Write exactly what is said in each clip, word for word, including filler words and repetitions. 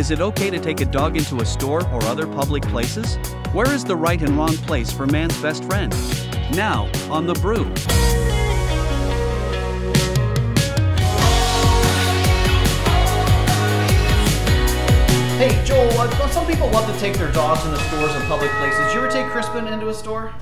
Is it okay to take a dog into a store or other public places? Where is the right and wrong place for man's best friend? Now, on The Brew. Hey Joel, uh, some people love to take their dogs into stores and public places. Did you ever take Crispin into a store?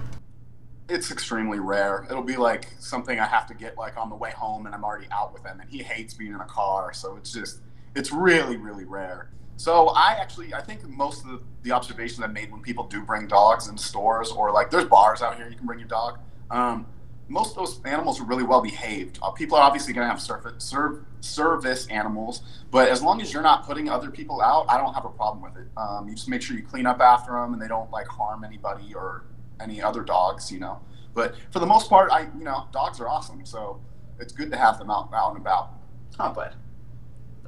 It's extremely rare. It'll be like something I have to get like on the way home and I'm already out with him, and he hates being in a car. So it's just, it's really, really rare. So I actually, I think most of the, the observation I made when people do bring dogs in stores, or like there's bars out here you can bring your dog. Um, most of those animals are really well behaved. Uh, people are obviously gonna have surf serv service animals, but as long as you're not putting other people out, I don't have a problem with it. Um, you just make sure you clean up after them and they don't like harm anybody or any other dogs, you know. But for the most part, I, you know, dogs are awesome, so it's good to have them out, out and about. Huh, bud?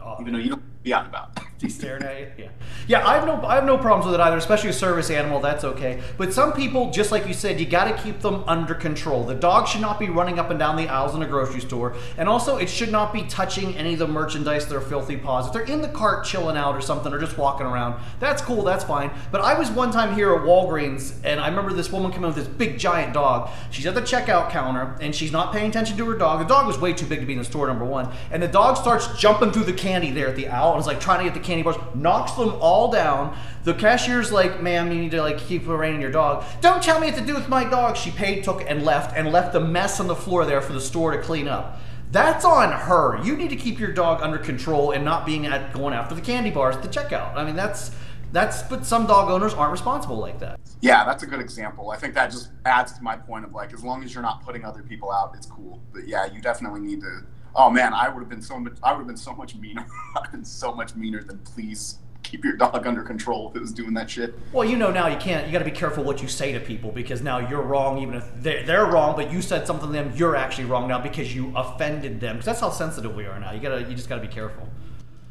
Oh, even though you don't be out and about. He's staring at you. Yeah, yeah. I have no, I have no problems with it either. Especially a service animal, that's okay. But some people, just like you said, you got to keep them under control. The dog should not be running up and down the aisles in a grocery store, and also it should not be touching any of the merchandise. Their filthy paws. If they're in the cart chilling out or something, or just walking around, that's cool, that's fine. But I was one time here at Walgreens, and I remember this woman coming with this big giant dog. She's at the checkout counter, and she's not paying attention to her dog. The dog was way too big to be in the store, number one. And the dog starts jumping through the candy there at the aisle, and was like trying to get the candy bars, knocks them all down. The cashier's like, ma'am, you need to like keep reining your dog. Don't tell me what to do with my dog. She paid, took, and left, and left the mess on the floor there for the store to clean up. That's on her. You need to keep your dog under control and not being at going after the candy bars at the checkout. I mean, that's that's but some dog owners aren't responsible like that. Yeah, that's a good example. I think that just adds to my point of like, as long as you're not putting other people out, it's cool. But yeah, you definitely need to. Oh man, I would have been so much. I would have been so much meaner. I've been so much meaner than please keep your dog under control if it was doing that shit. Well, you know now you can't. You got to be careful what you say to people, because now you're wrong, even if they're, they're wrong. But you said something to them, you're actually wrong now because you offended them. Because that's how sensitive we are now. You gotta, you just gotta be careful.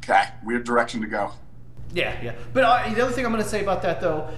Okay, weird direction to go. Yeah, yeah. But uh, the other thing I'm gonna say about that though.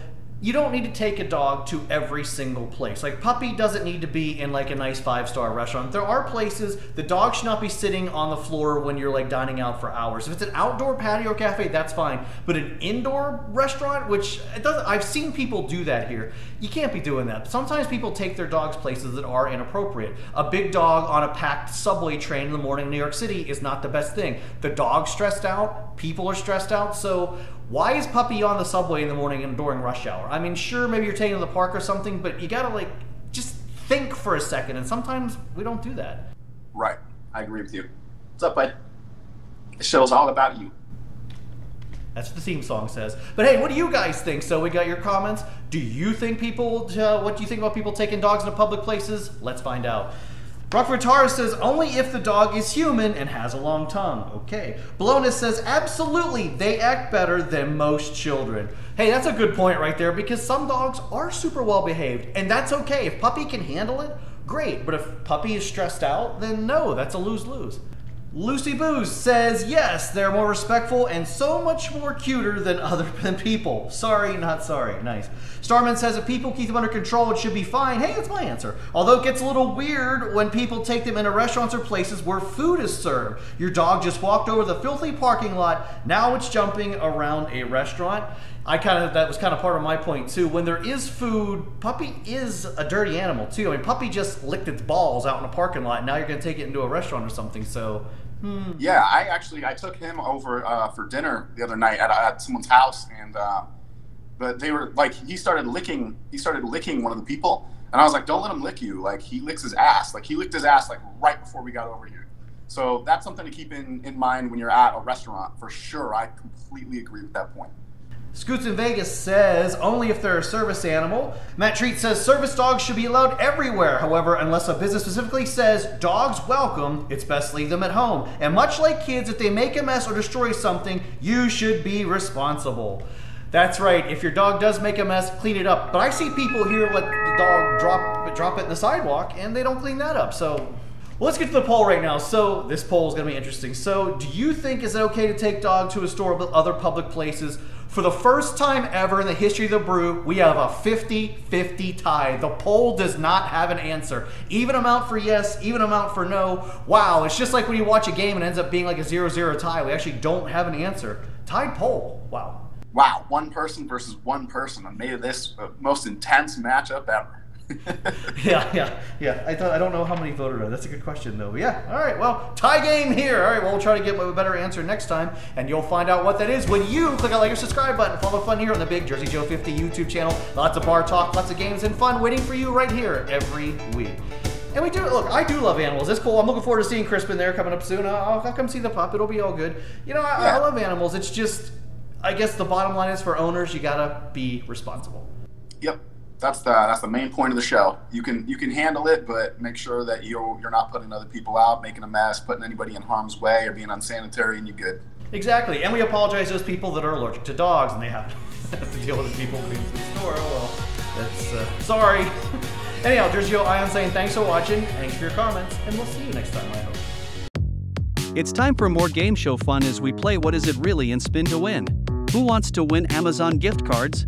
You don't need to take a dog to every single place. Like, puppy doesn't need to be in like a nice five-star restaurant. There are places the dog should not be sitting on the floor when you're like dining out for hours. If it's an outdoor patio cafe, that's fine. But an indoor restaurant, which it doesn't, I've seen people do that here. You can't be doing that. Sometimes people take their dogs places that are inappropriate. A big dog on a packed subway train in the morning in New York City is not the best thing. The dog's stressed out, people are stressed out, so why is puppy on the subway in the morning and during rush hour? I mean, sure, maybe you're taking him to the park or something, but you gotta like, just think for a second, and sometimes we don't do that. Right, I agree with you. What's up, bud? The show's all about you. That's what the theme song says. But hey, what do you guys think? So we got your comments. Do you think people, uh, what do you think about people taking dogs into public places? Let's find out. Rockford Taurus says, only if the dog is human and has a long tongue. Okay. Balonis says, absolutely, they act better than most children. Hey, that's a good point right there, because some dogs are super well behaved, and that's okay. If puppy can handle it, great. But if puppy is stressed out, then no, that's a lose-lose. Lucy Boos says, yes, they're more respectful and so much more cuter than other than people. Sorry, not sorry. Nice. Starman says, if people keep them under control, it should be fine. Hey, that's my answer. Although it gets a little weird when people take them into restaurants or places where food is served. Your dog just walked over the filthy parking lot. Now it's jumping around a restaurant. I kind of, that was kind of part of my point too. When there is food, puppy is a dirty animal too. I mean, puppy just licked its balls out in a parking lot. Now you're going to take it into a restaurant or something. So, hmm. Yeah, I actually, I took him over uh, for dinner the other night at, at someone's house. And, uh, but they were like, he started licking, he started licking one of the people. And I was like, don't let him lick you. Like, he licks his ass. Like, he licked his ass like right before we got over here. So that's something to keep in, in mind when you're at a restaurant for sure. I completely agree with that point. Scoots in Vegas says, only if they're a service animal. Matt Treat says, service dogs should be allowed everywhere. However, unless a business specifically says, dogs welcome, it's best leave them at home. And much like kids, if they make a mess or destroy something, you should be responsible. That's right. If your dog does make a mess, clean it up. But I see people here let the dog drop, drop it in the sidewalk, and they don't clean that up. So... well, let's get to the poll right now. So this poll is going to be interesting. So do you think is it okay to take dog to a store but other public places? For the first time ever in the history of The Brew, we have a fifty fifty tie. The poll does not have an answer. Even amount for yes, even amount for no. Wow, it's just like when you watch a game and it ends up being like a zero zero tie. We actually don't have an answer. Tide pole. Wow. Wow. One person versus one person. I made this the most intense matchup ever. yeah, yeah, yeah. I thought I don't know how many voted are. That's a good question, though. Yeah. All right. Well, tie game here. All right. Well, we'll try to get a better answer next time, and you'll find out what that is when you click on like or subscribe button. Follow the fun here on the Big Jersey Joe fifty YouTube channel. Lots of bar talk, lots of games and fun waiting for you right here every week. And we do, look, I do love animals. It's cool. I'm looking forward to seeing Crispin there coming up soon. I'll, I'll come see the pup. It'll be all good. You know, I, yeah. I love animals. It's just, I guess the bottom line is for owners, you gotta be responsible. Yep. That's the that's the main point of the show. You can you can handle it, but make sure that you're you're not putting other people out, making a mess, putting anybody in harm's way, or being unsanitary, and you're good. Exactly. And we apologize to those people that are allergic to dogs and they have to, have to deal with the people in the store. Well, that's uh, sorry. Anyhow, Jersey Joe, I am saying thanks for watching, thanks for your comments, and we'll see you next time, I hope. It's time for more game show fun as we play What Is It Really and Spin to Win. Who wants to win Amazon gift cards?